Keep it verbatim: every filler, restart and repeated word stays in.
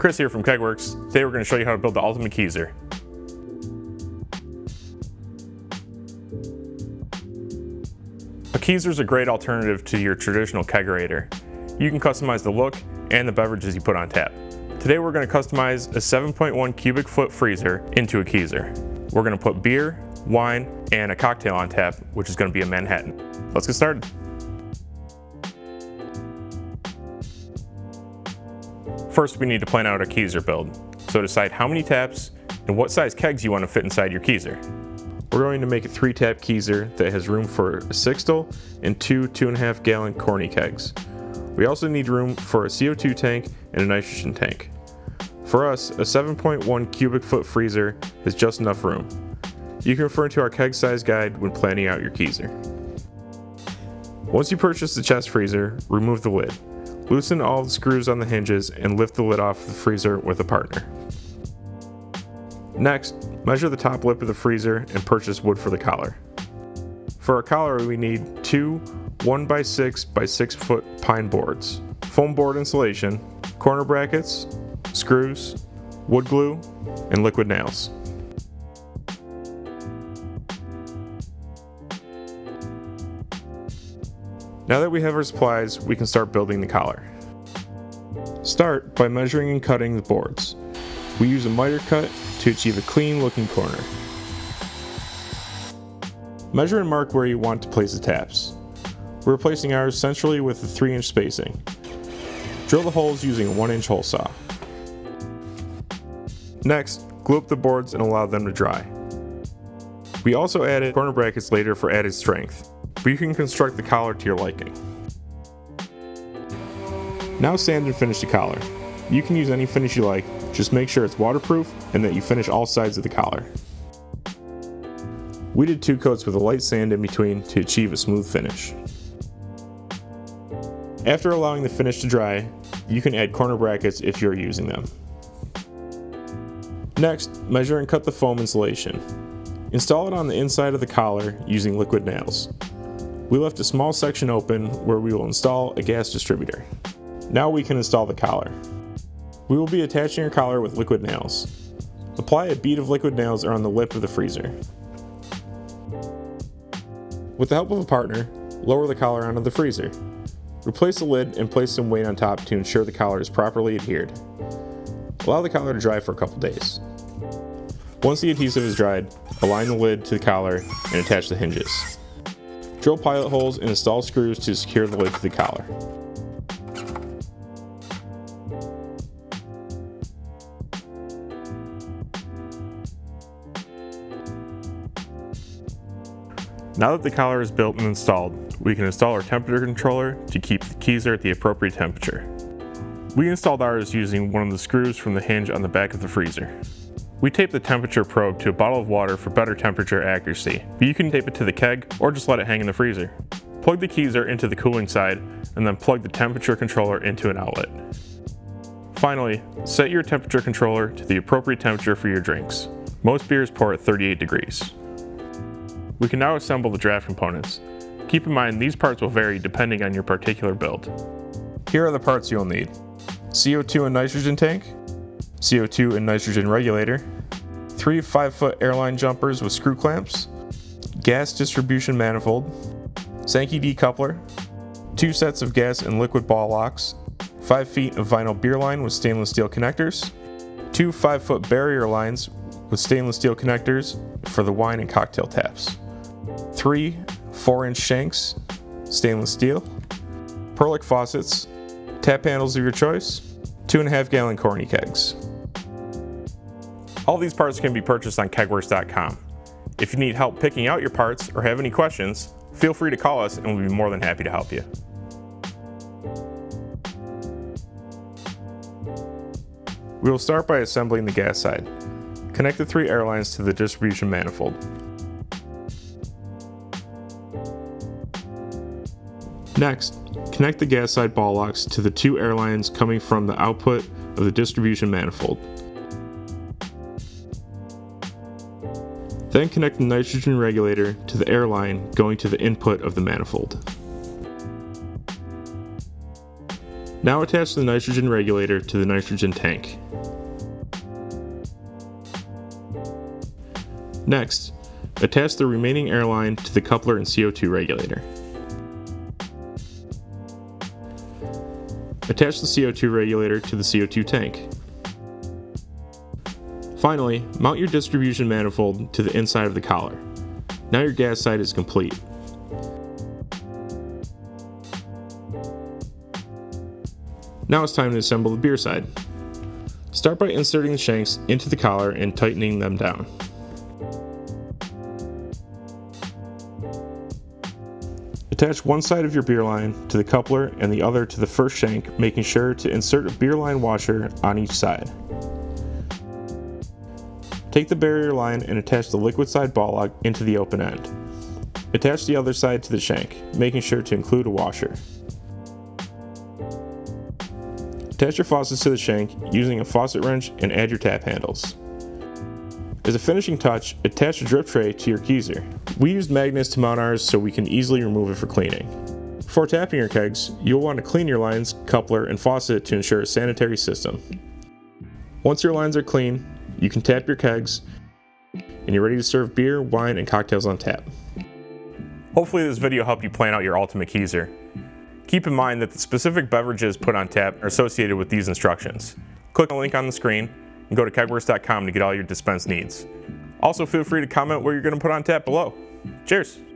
Chris here from KegWorks. Today we're going to show you how to build the ultimate keezer. A keezer is a great alternative to your traditional kegerator. You can customize the look and the beverages you put on tap. Today we're going to customize a seven point one cubic foot freezer into a keezer. We're going to put beer, wine, and a cocktail on tap, which is going to be a Manhattan. Let's get started. First, we need to plan out our keezer build. So decide how many taps and what size kegs you want to fit inside your keezer. We're going to make a three tap keezer that has room for a sixtel and two two and a half gallon corny kegs. We also need room for a C O two tank and a nitrogen tank. For us, a seven point one cubic foot freezer is just enough room. You can refer to our keg size guide when planning out your keezer. Once you purchase the chest freezer, remove the lid. Loosen all the screws on the hinges and lift the lid off the freezer with a partner. Next, measure the top lip of the freezer and purchase wood for the collar. For our collar, we need two one by six by six foot pine boards, foam board insulation, corner brackets, screws, wood glue, and liquid nails. Now that we have our supplies, we can start building the collar. Start by measuring and cutting the boards. We use a miter cut to achieve a clean looking corner. Measure and mark where you want to place the taps. We're replacing ours centrally with a three inch spacing. Drill the holes using a one inch hole saw. Next, glue up the boards and allow them to dry. We also added corner brackets later for added strength, but you can construct the collar to your liking. Now sand and finish the collar. You can use any finish you like, just make sure it's waterproof and that you finish all sides of the collar. We did two coats with a light sand in between to achieve a smooth finish. After allowing the finish to dry, you can add corner brackets if you're using them. Next, measure and cut the foam insulation. Install it on the inside of the collar using liquid nails. We left a small section open where we will install a gas distributor. Now we can install the collar. We will be attaching our collar with liquid nails. Apply a bead of liquid nails around the lip of the freezer. With the help of a partner, lower the collar onto the freezer. Replace the lid and place some weight on top to ensure the collar is properly adhered. Allow the collar to dry for a couple days. Once the adhesive is dried, align the lid to the collar and attach the hinges. Drill pilot holes and install screws to secure the lid to the collar. Now that the collar is built and installed, we can install our temperature controller to keep the keezer at the appropriate temperature. We installed ours using one of the screws from the hinge on the back of the freezer. We tape the temperature probe to a bottle of water for better temperature accuracy, but you can tape it to the keg or just let it hang in the freezer. Plug the keezer into the cooling side and then plug the temperature controller into an outlet. Finally, set your temperature controller to the appropriate temperature for your drinks. Most beers pour at thirty-eight degrees. We can now assemble the draft components. Keep in mind these parts will vary depending on your particular build. Here are the parts you'll need: C O two and nitrogen tank, C O two and nitrogen regulator, three five foot airline jumpers with screw clamps, gas distribution manifold, Sankey Decoupler, two sets of gas and liquid ball locks, five feet of vinyl beer line with stainless steel connectors, two five foot barrier lines with stainless steel connectors for the wine and cocktail taps, three four inch shanks, stainless steel, Perlic faucets, tap handles of your choice, two and a half gallon corny kegs. All these parts can be purchased on kegworks dot com. If you need help picking out your parts or have any questions, feel free to call us and we'll be more than happy to help you. We will start by assembling the gas side. Connect the three air lines to the distribution manifold. Next, connect the gas side ball locks to the two air lines coming from the output of the distribution manifold. Then connect the nitrogen regulator to the air line going to the input of the manifold. Now attach the nitrogen regulator to the nitrogen tank. Next, attach the remaining air line to the coupler and C O two regulator. Attach the C O two regulator to the C O two tank. Finally, mount your distribution manifold to the inside of the collar. Now your gas side is complete. Now it's time to assemble the beer side. Start by inserting the shanks into the collar and tightening them down. Attach one side of your beer line to the coupler and the other to the first shank, making sure to insert a beer line washer on each side. Take the barrier line and attach the liquid side ball lock into the open end. Attach the other side to the shank, making sure to include a washer. Attach your faucets to the shank using a faucet wrench and add your tap handles. As a finishing touch, attach a drip tray to your keezer. We used magnets to mount ours so we can easily remove it for cleaning. Before tapping your kegs, you'll want to clean your lines, coupler, and faucet to ensure a sanitary system. Once your lines are clean, you can tap your kegs and you're ready to serve beer, wine, and cocktails on tap. Hopefully this video helped you plan out your ultimate keezer. Keep in mind that the specific beverages put on tap are associated with these instructions. Click the link on the screen and go to kegworks dot com to get all your dispense needs. Also, feel free to comment what you're going to put on tap below. Cheers!